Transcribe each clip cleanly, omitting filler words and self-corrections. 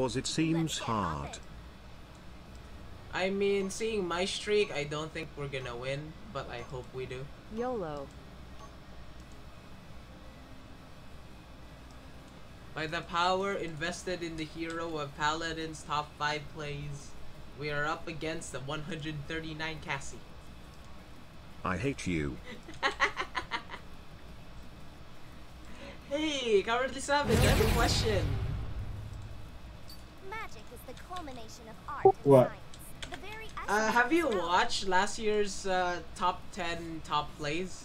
Cause it seems hard. I mean, seeing my streak, I don't think we're gonna win, but I hope we do. YOLO. By the power invested in the hero of Paladins top 5 plays, we are up against the 139 Cassie. I hate you. Hey, Cowardly Savage, I have a question. Magic is the culmination of art and science. Have you watched last year's top 10 top plays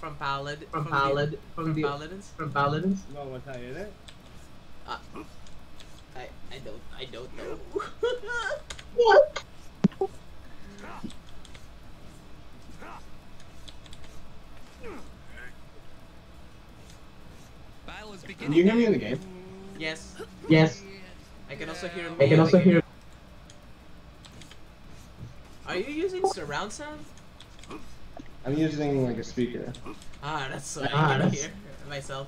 from Paladins? No, what time is it? I don't know. What? Can you hear me in the game? Yes. Yes. I can also hear me. Are you using surround sound? I'm using like a speaker. Ah, that's so I can hear myself.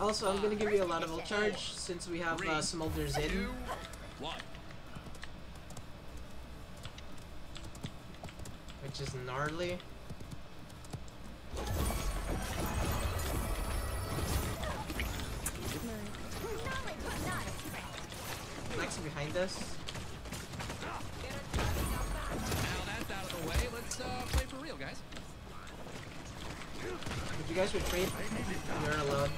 Also, I'm gonna give you a lot of old charge since we have Smolders in. Which is gnarly. Lex behind us. Now that's out of the way. Let's play for real, guys. If you guys retreat, you're alone.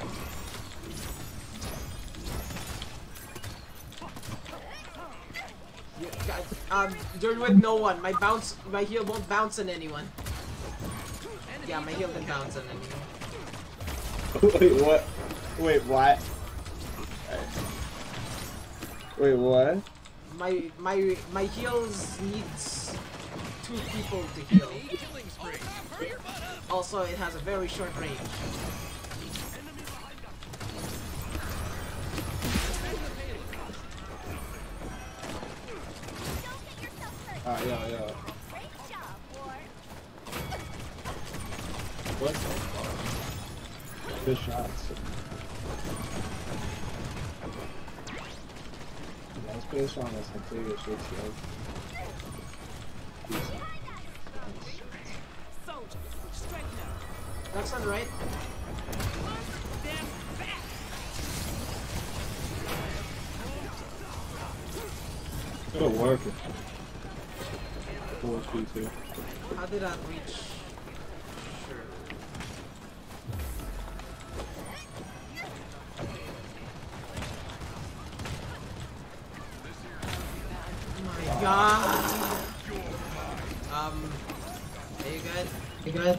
You guys, you're with no one. My heal won't bounce on anyone. Yeah, my heal didn't bounce on anyone. Wait, what? Wait, what? Wait, what? My heals needs 2 people to heal. Also, it has a very short range. Ah, yeah, yeah. What? Good shots. Let's play this on this Octavia shit, yo. That's not right. It'll work. 4-2-2. How did that reach? Are you good? You good?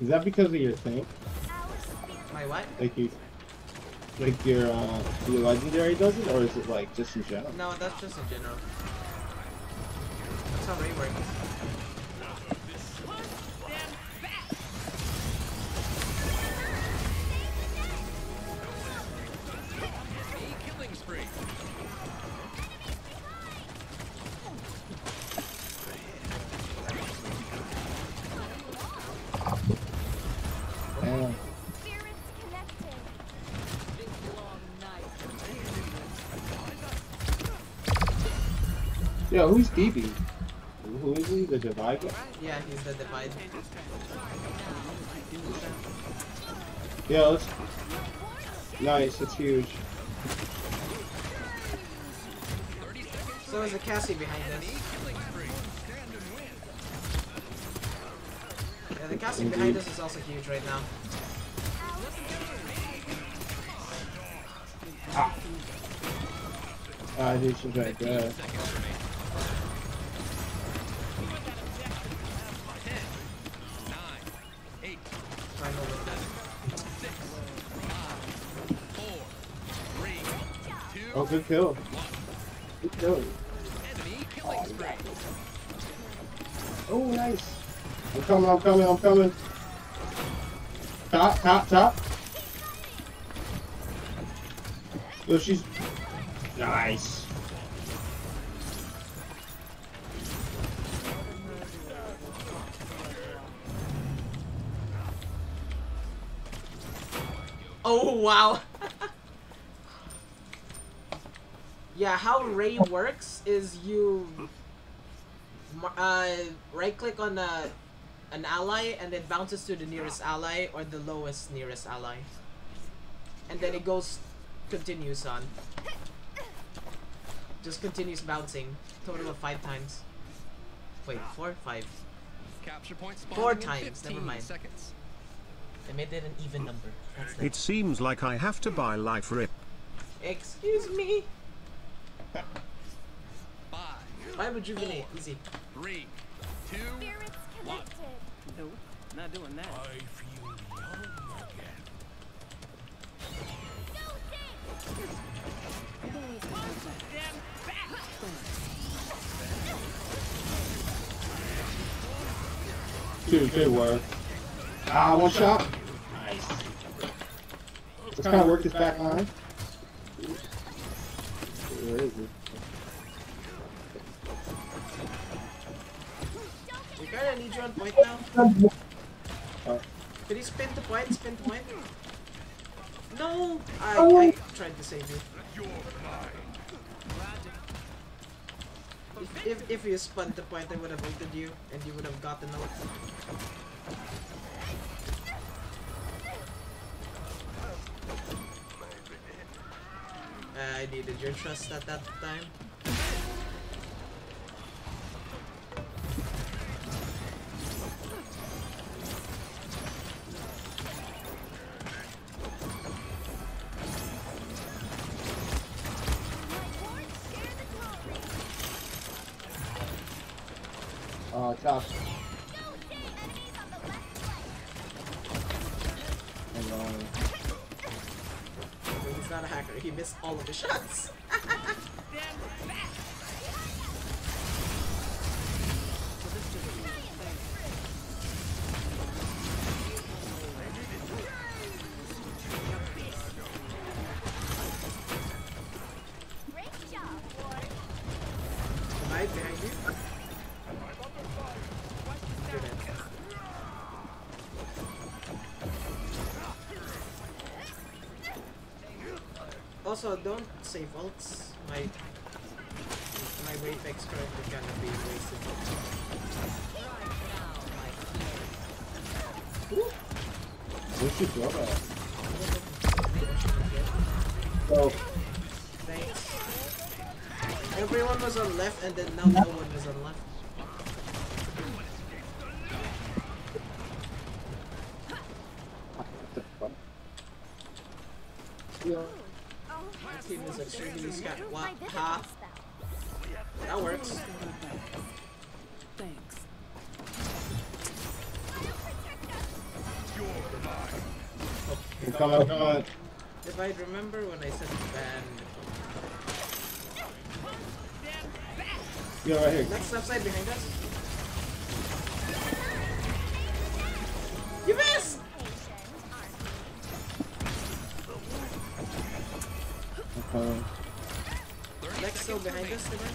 Is that because of your thing? My what? Like your legendary does it, or is it like just in general? No, that's just in general. That's how Rei works. Yo, who's DB? Who is he? The Divine? Yeah, he's the Divine. Yo, it's nice, it's huge. So is a Cassie behind us. Yeah, the Cassie behind us is also huge right now. Ah! Ah, I think she's right there. Oh, good kill. Good kill. Oh, nice. I'm coming. Top. So she's. Nice. Oh, wow. Yeah, how Rei works is you right-click on an ally and it bounces to the nearest ally or the lowest nearest ally. And then it goes, continues on. Just continues bouncing. Total of 5 times. Wait, 4, 5. Capture points. 4 times, never mind. Seconds. I made it an even number. That's it. Seems like I have to buy life rip. Excuse me. Why would you rejuvenate? Easy. 3, 2, 1. Nope, not doing that. I feel young again. Good work. Ah, one shot. Nice. Let's kind of work this back line. Where is it? We kinda need you on point now. Can you spin the point? Spin the point? No! I tried to save you. If you spun the point, I would have ulted you and you would have gotten out. I needed your trust at that time. Oh, tough. He's not a hacker, he missed all of his shots. Also, don't save ults. My wave X currently gonna be wasted. Where's your brother? Oh. Thanks. Everyone was on left and then now no one was on left. That works. Thanks. Oh, come on. If I remember when I said ban. You're right here. Next upside behind us. You missed! Okay. Lex still behind us again.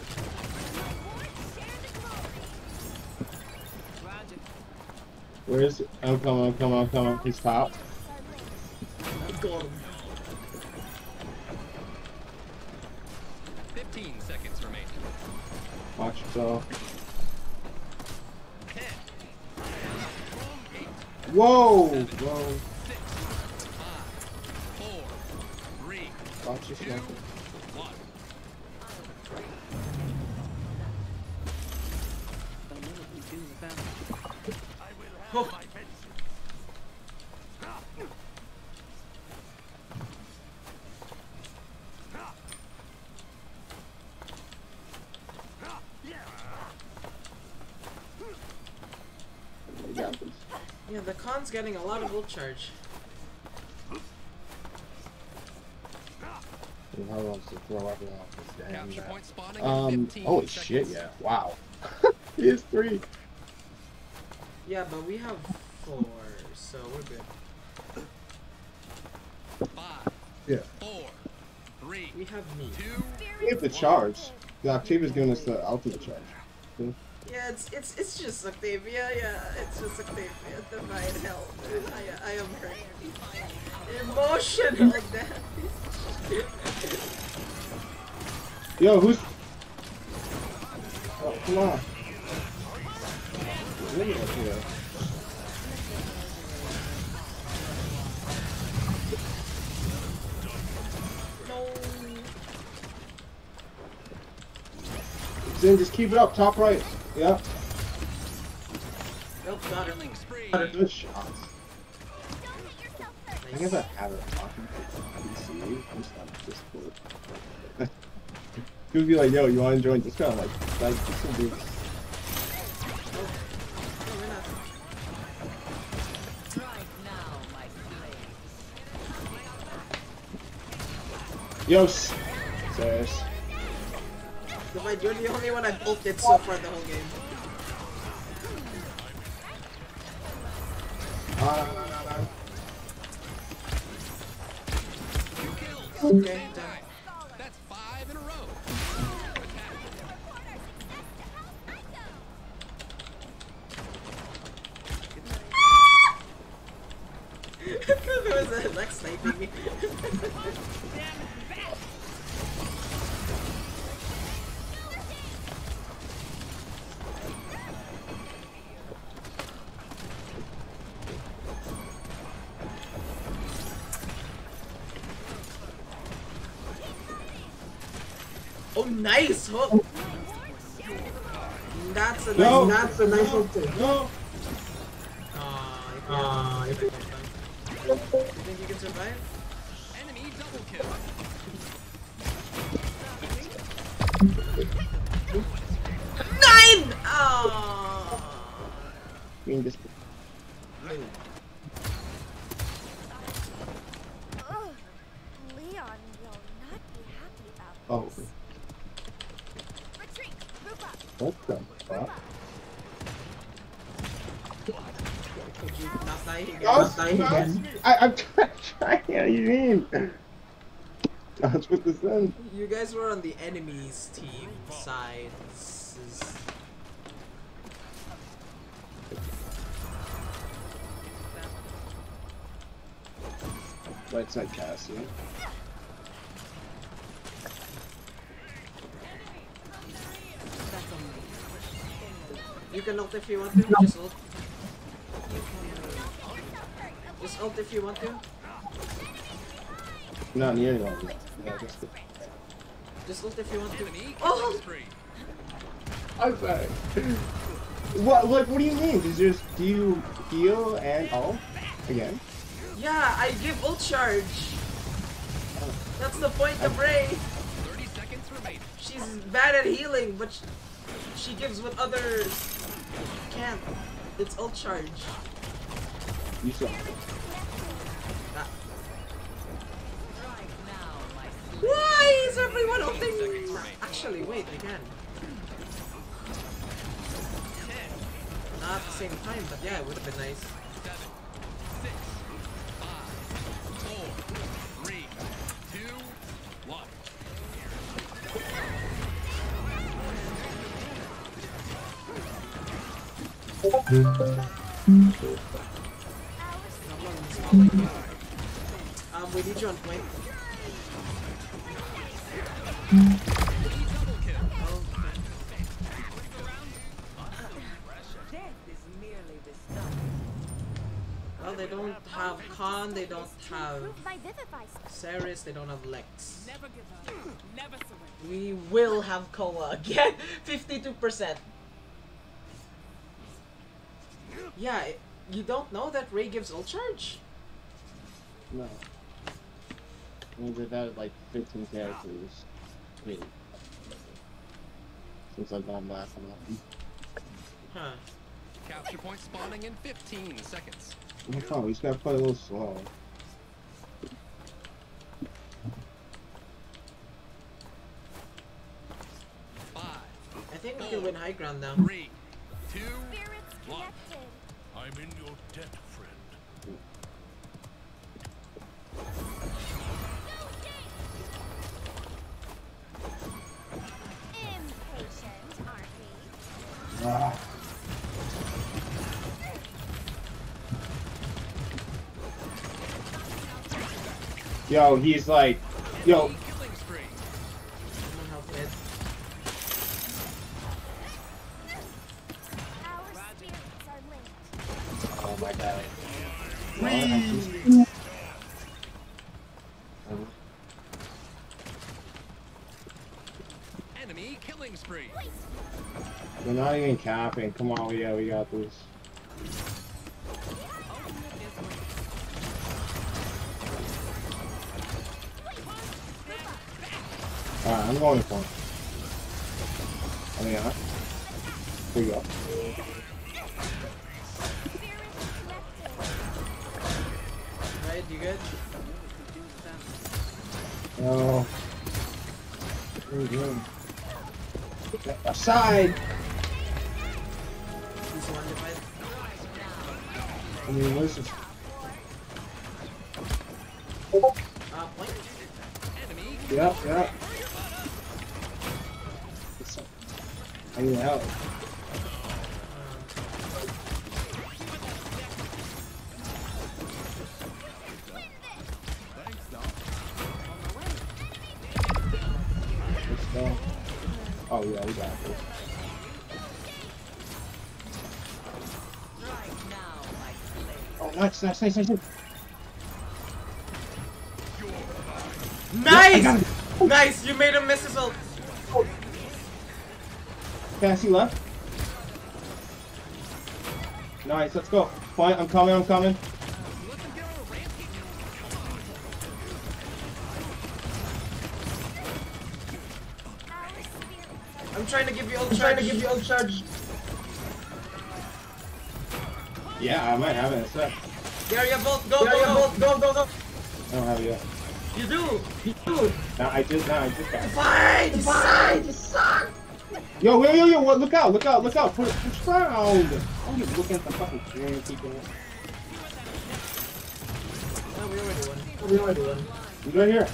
Where is it? Oh, come on. He's top. I'm gone. 15 seconds remaining. Watch yourself. Whoa! 6, 5, 4, 3. Watch yourself. Oh. Yeah, the Khan's getting a lot of ult charge. How long to throw everyone off this damn map? Holy shit, yeah. Wow. He is 3. Yeah, but we have 4, so we're good. 5, yeah. 4, 3, we have me. 2, We have the charge. Octavia's giving us the ultimate charge. Yeah, yeah, it's just Octavia. Yeah, it's just Octavia. Divine help. I am hurt. Emotion like that. Yo, who's? Oh, come on. Then just keep it up, top right. Yeah. Nope, got her. Got her shots. I guess I have it. I'm just not Discord. He would be like, yo, you want to join Discord? I'm like, some dudes. Yo, Ceres. Divine, you're the only one I've ulted so far the whole game. Okay, done. That's 5 in a row. There was a Lex sniping me. Nice hook! That's a no. Nice, that's a nice hook too. No! You think you can survive? Enemy double kill. 9! Oh. Green disc. Oh, Leon will not be happy about this. Oh. What the fuck? I'm trying, what do you mean? That's what this is. You guys were on the enemy's team side. This is... Right side Cassie. You can ult if you want to, just ult. Just ult if you want to. Not near anyone. Yeah, just ult if you want to. Oh! I'm sorry. What do you mean? Do you heal and ult? Again? Yeah, I give ult charge. That's the point of Rei. 30 seconds remaining. She's bad at healing, but she gives what others can't. It's ult charge. You suck. Why is everyone ulting? Actually, wait, I can. Not at the same time, but yeah, it would have been nice. 7, 6, 5, 4, 3, 2, 1. We need you on point. Well, they don't have Khan, they don't have Ceres, they don't have Lex. We will have Koa again. 52%. Yeah, you don't know that Rei gives ult charge? No. I mean, they've added like 15 characters. I mean, since I've gone last on that. Huh. Capture point spawning in 15 seconds. No problem, we just gotta play a little slow. I think we can win high ground now. 3, 2, 1. I'm in your debt, friend. Yo, he's like, yo. Oh my god. Wee. Enemy killing spree. We're not even capping. Come on, yeah, we got this. Alright, I'm going for him. I mean, alright. Here we go. Alright, you good? No. We're good. Aside! I mean, what is this? Yep, yep. I need help. Let's go. Oh yeah, we got it. Oh nice, nice, nice, nice, nice. Nice! Yeah, nice! You made him miss his ult. Cassie left. Nice, let's go. Fine, I'm coming, I'm coming. I'm trying to give you ult charge. Yeah, I might have it in a sec. There you both go, go. I don't have it yet. You do! No, I just got it. Fine! You suck! Yo, what? Look out! Push around! I'm just looking at the fucking dream people. No, we already won. He's right here.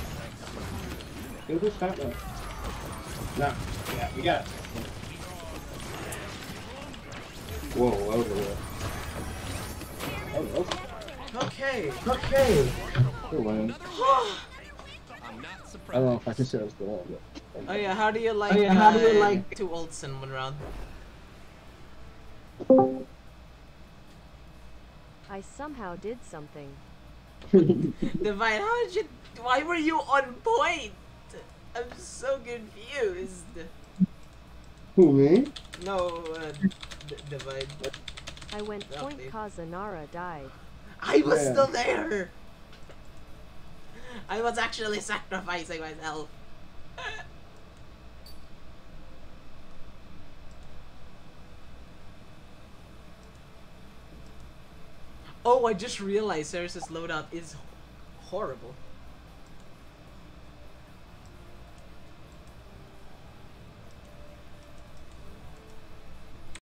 Dude, what's happening? Nah, yeah, we got it. Whoa, over there. Okay. We're winning. I don't know if I can share this at all, but... Oh yeah, how do you like, two ults in one round? I somehow did something. Divine, how did you... Why were you on point? I'm so confused. Who, me? No, Divine. I went point Kazunara died. I was still there! I was actually sacrificing myself. Oh, I just realized Ceres' loadout is horrible.